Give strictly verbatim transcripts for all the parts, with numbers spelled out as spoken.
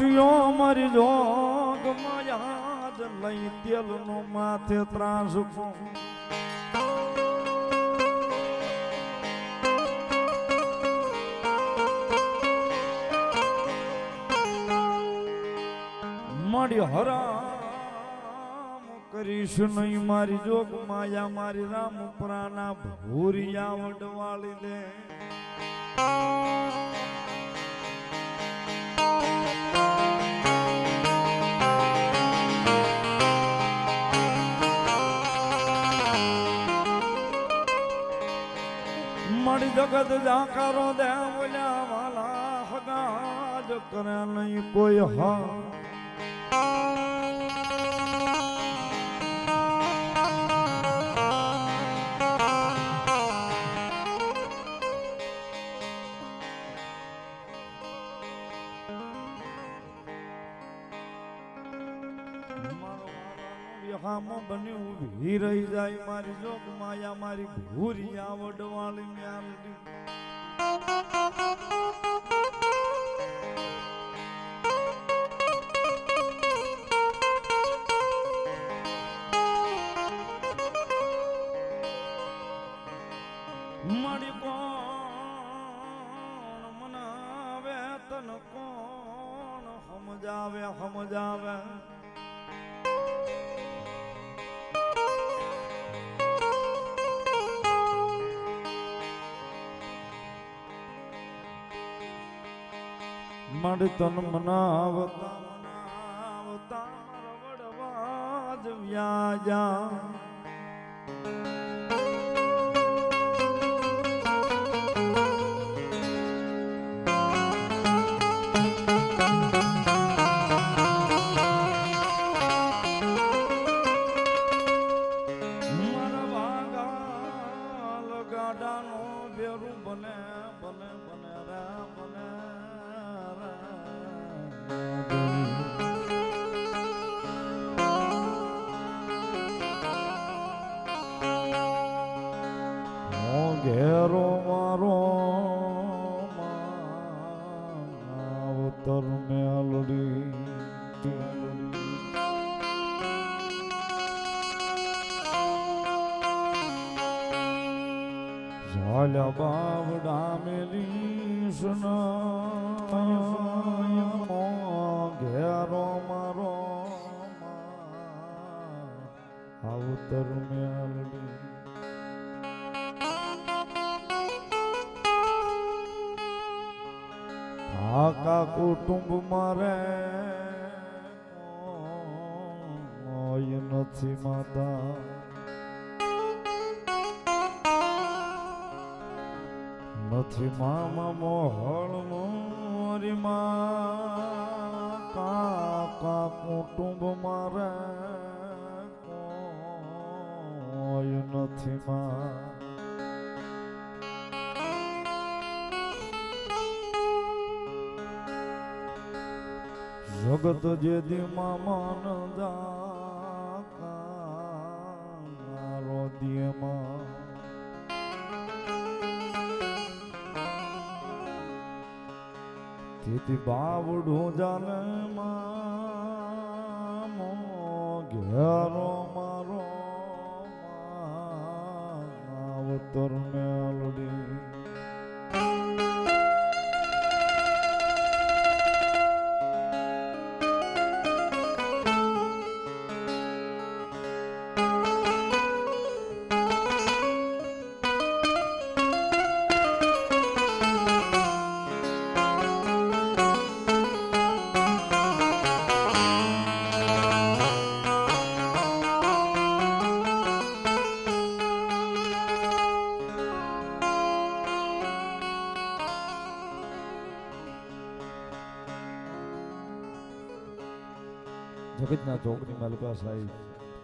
કાઠિયો મરી જોગ માં યાદ લઈ તેલ નો માથે ત્રાસ કો મડી હરામ કરીશું નહીં મારી જોગ માયા મારી રામ પ્રાણા ભૂરિયા વડવાળી દે મળી જગત જાકારો દેવલ્યા વાલા હગા જ કરે નહીં કોઈ હા બની રહી જાય મારી જોગ માયા મારી ભૂરિયા વડવાળી મ્યાલડી મારી કોણ મનાવે તન કોણ સમજાવે સમજાવે મડ તન મનાવતા મનાવતા વડવાજ વ્યાજા મારા વાગા લગાડાનો બેરું બને બને બને રા બને ઘેરો મારો અવતર મેલડી ઝાલ્યા બાવડા મેલી સુના ઘેરો મારો અવતર મેલડી આકા કુટુંબ મારે મોય નથી માતા નથી મામા મોહળ મોરી માં કાકા કુટુંબ મારે મોય નથી માં જગત જેદી મામાન દાકા મારો દિયમાં તેથી બાવડું જાને મામો ઘેરો મારો અવતર મેલડી જગતના ચોકની મલકા સાહેબ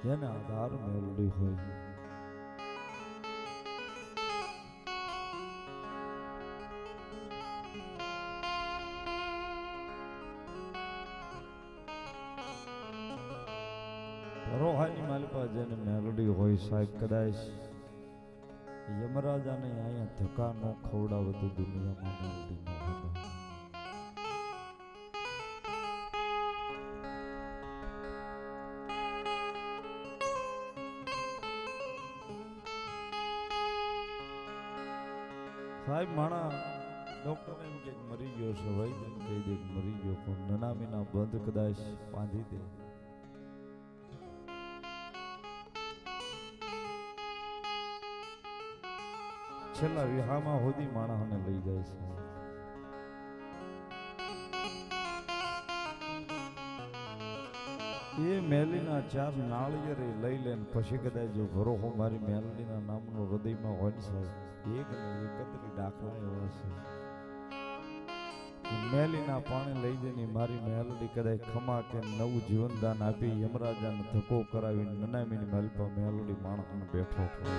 જેના આધાર મેલડી હોય ધરોહાની મલકા જેને મેલડી હોય સાહેબ કદાચ યમરાજાને અહીંયા ધક્કા ન ખવડાવતું દુનિયામાં મેલડી સાહેબ માણા ડોક્ટર એમ કે મરી ગયો છે ભાઈ, કહી દે મરી ગયો પણ નનામીના બંધ કદાચ બાંધી દે. છેલ્લા વિહામાં હોદી માણસને લઈ જાય છે. એ મેલીના ચાર નાળિયેર લઈ લે ને પછી કદાચ જો ભરોહો મારી મેલીના નામનો હૃદયમાં હોય સાહેબ, એક ને એકત્રી દાખલા એવા છે. મેલીના પાણી લઈ જઈને મારી મેલડી કદાચ ખમા કે નવું જીવનદાન આપી યમરાજાને ધક્કો કરાવી નનામીની માલપા મેલડી માણસને બેઠો કરે.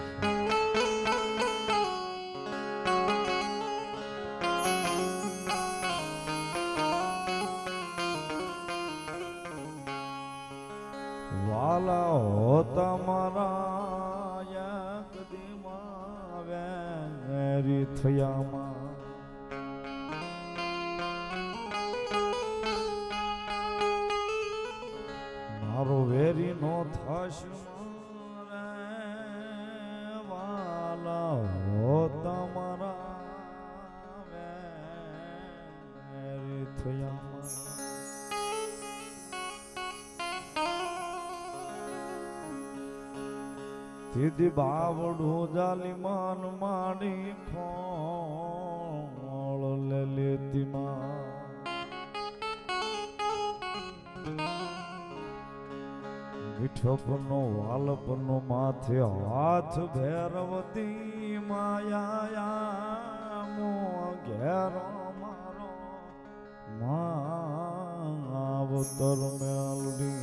વાલા હોતા મારા એક દીમાં વેરી થયામાં મારો વેરી નો થશું રે વાલા હોતા મારા વેરી થયામાં. દીદી બાવડું જાલીમાન માની ખોળ લે લેતી માં વિઠપનો વાલપનો માથે હાથ ભેરવતી માયા મો ઘેરો મારો માવતર મેલડી.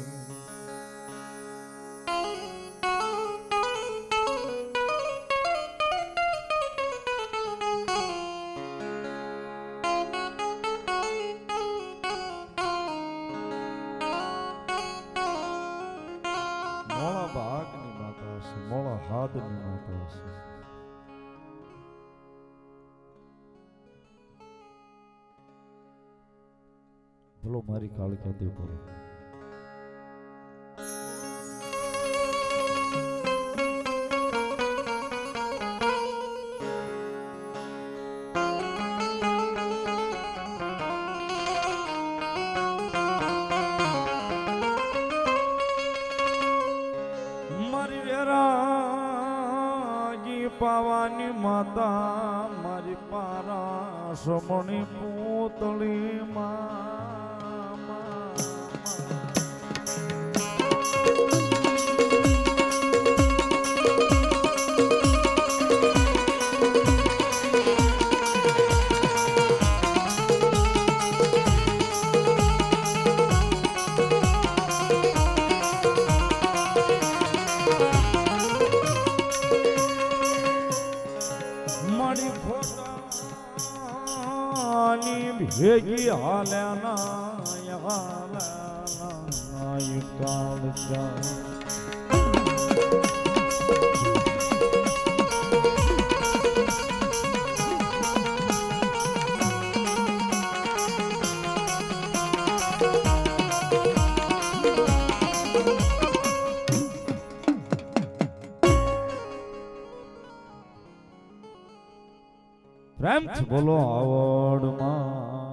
બોલો મારી કાળ ક્યાં દે બોલો. પાવાની માતા મારી પારા સમણી પૂતળી માં ભેગી હાલ્યાના હાલ્યાના કાલ જા પ્રેમથી બોલો આવડમાં